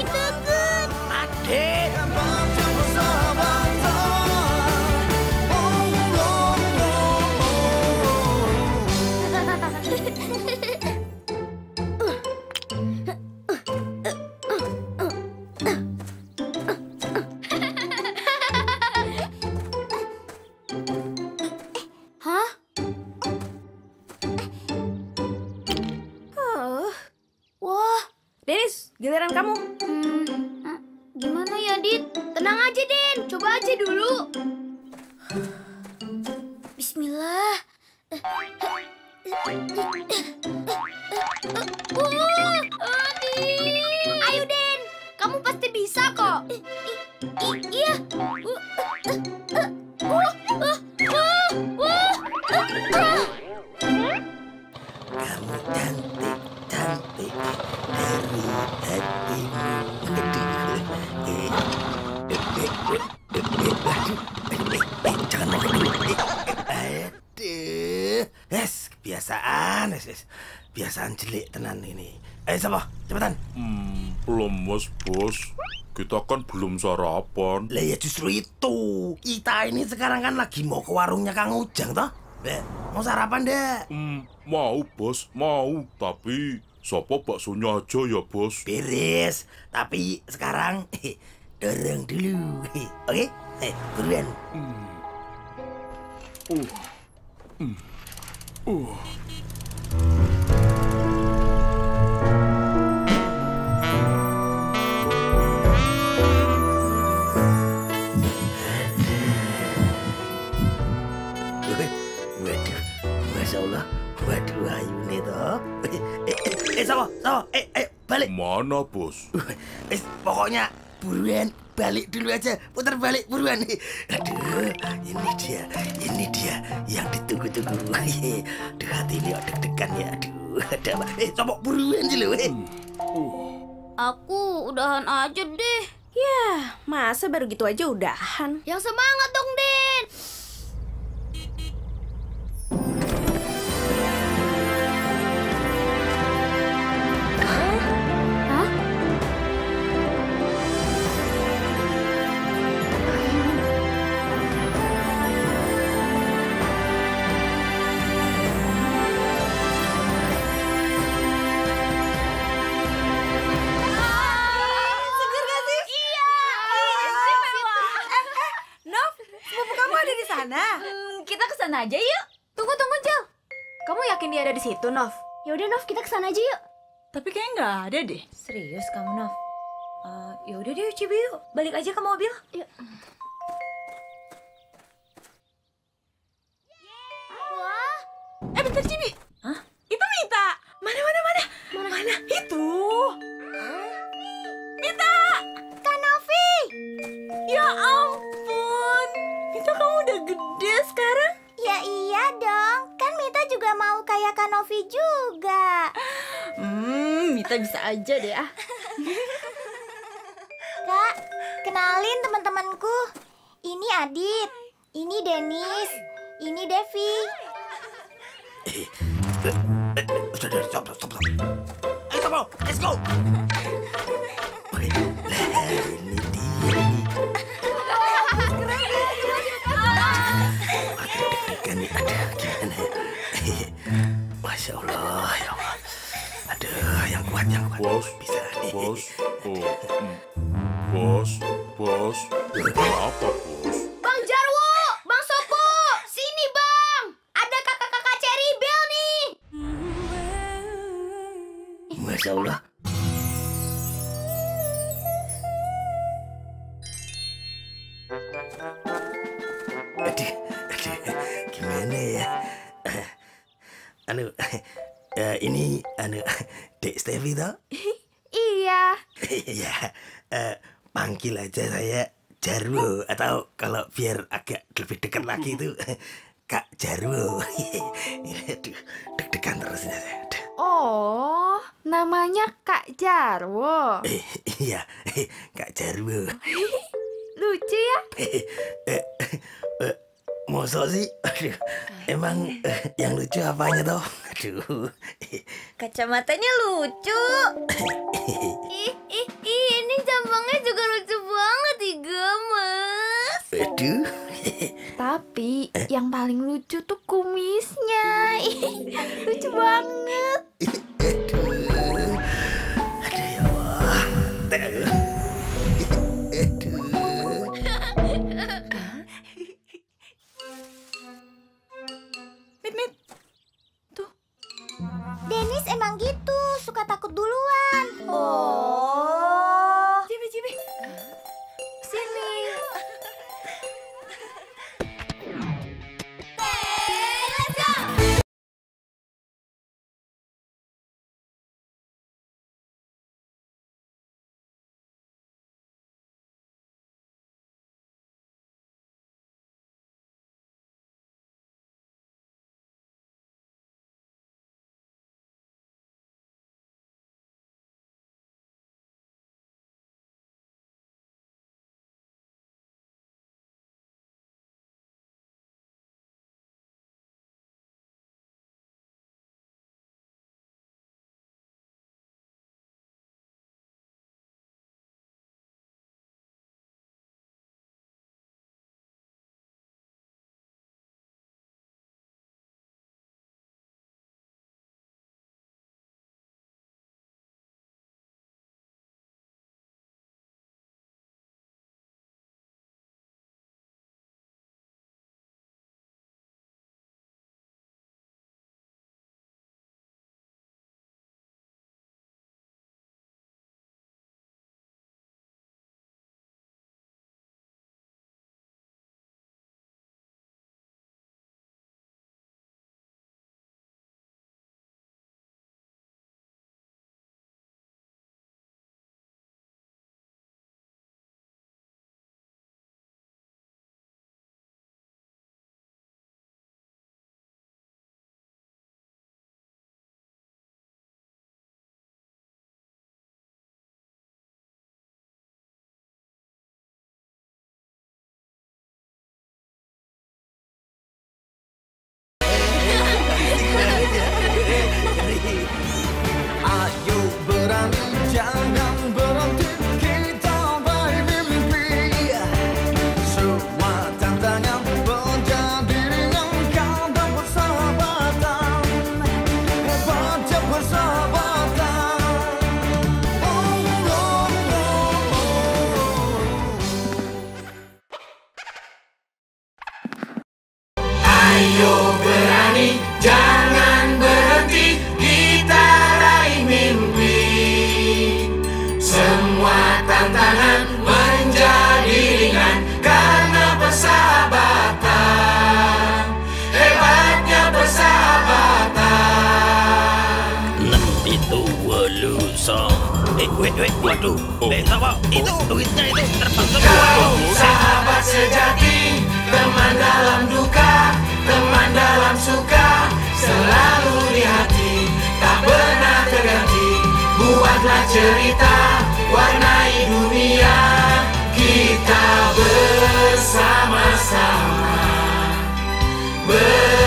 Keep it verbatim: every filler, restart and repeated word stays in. Ih, deket. Adit. Dennis, giliran kamu. Hmm, ah, gimana ya, Dit? Tenang aja, Den. Coba aja dulu. Bismillah. Uh, Adit. Ayo, Den. Kamu pasti bisa kok. I, i, iya. Uh, uh, uh, uh, uh, uh, uh. Kamu cantik. Cantik dari hatimu. Jangan makan dulu. Aduh. Yes, kebiasaan. Yes, yes. Kebiasaan jelek tenan ini. Ayo, Sopo, cepetan. Hmm, belum, Mas Bos. Kita kan belum sarapan. Lah ya justru itu. Kita ini sekarang kan lagi mau ke warungnya Kang Ujang, toh? Be, mau sarapan, Dek? Hmm, mau, Bos. Mau. Tapi, Sopo baksonya aja ya, Bos? Beres. Tapi sekarang, he, dorong dulu. He, oke? He, buruan. Hmm. Uh. Hmm. Uh. Eh, Sopo, Sopo, eh, eh, balik. Mana, Bos? Eh, pokoknya buruan balik dulu aja. Putar balik buruan. Aduh, ini dia, ini dia yang ditunggu-tunggu. Aduh, hati ini deg-degan ya. Aduh, ada apa? Eh, Sopo, buruan aja lo. Aku udahan aja deh. Ya, masa baru gitu aja udahan? Yang semangat dong, Din. Aja yuk. Tunggu tunggu Jel. Kamu yakin dia ada di situ, Nov? Ya udah Nov, kita kesana aja yuk. Tapi kayaknya nggak ada deh. Serius kamu, Nov? Uh, ya udah deh, Cibi yuk. Balik aja ke mobil. Yuk. Wah. Eh bentar Cibi. Hah? Itu Mita. Mana mana mana? Mana, mana? Itu. Hah? Mita. Kak Novi. Ya ampun. Mita kamu udah gede sekarang. Ya iya dong, kan Mita juga mau kayak Kak Novi juga. Hmm, Mita bisa aja deh ah. Kak, kenalin teman-temanku. Ini Adit, ini Dennis, ini Devi. Eh, sudah, stop, stop, stop. Ayo, Sopo, let's go. Ini dia nih. Masya Allah, ya Allah. Aduh, yang kuat, yang kuat. Bos, bisa nih. Bos, oh. Bos, bos. Apa, Bos? Bang Jarwo, Bang Sopo, sini Bang. Ada kakak-kakak Cherry Bell nih. Masya Allah. Aduh, aduh, gimana ya? Anu, uh, ini anu Dek Stevie toh? Iya. Iya, uh, panggil aja saya Jarwo atau kalau biar agak lebih dekat lagi itu Kak Jarwo. Aduh, deg-degan terusnya saya. Oh, namanya Kak Jarwo. Iya, Kak Jarwo. Lucu ya? Masa sih? Aduh, emang uh, yang lucu apanya toh? Aduh. Kacamatanya lucu. Ih, ih, ih, ini Tapi eh? yang paling lucu tuh kumisnya. Lucu banget. Mit, mit. Tuh. Dennis emang gitu, suka takut duluan. Oh. Cibi, cibi. Sini. Ayo berani, jangan berhenti, kita raih mimpi. Semua tantangan menjadi ringan karena persahabatan. Hebatnya persahabatan. Oh, oh, oh, oh. Ayo berani, jangan berhenti, kita raih mimpi. Semua tantangan menjadi ringan karena persahabatan. Hebatnya persahabatan. Lempi itu walusong. Eh, wait, wait, waduh. Eh, apa? Itu, duitnya itu terbang semua. Kau sahabat sejati, teman dalam duka, teman dalam suka, selalu di hati, tak pernah terganti. Buatlah cerita, warnai dunia, kita bersama-sama. Bersama-sama.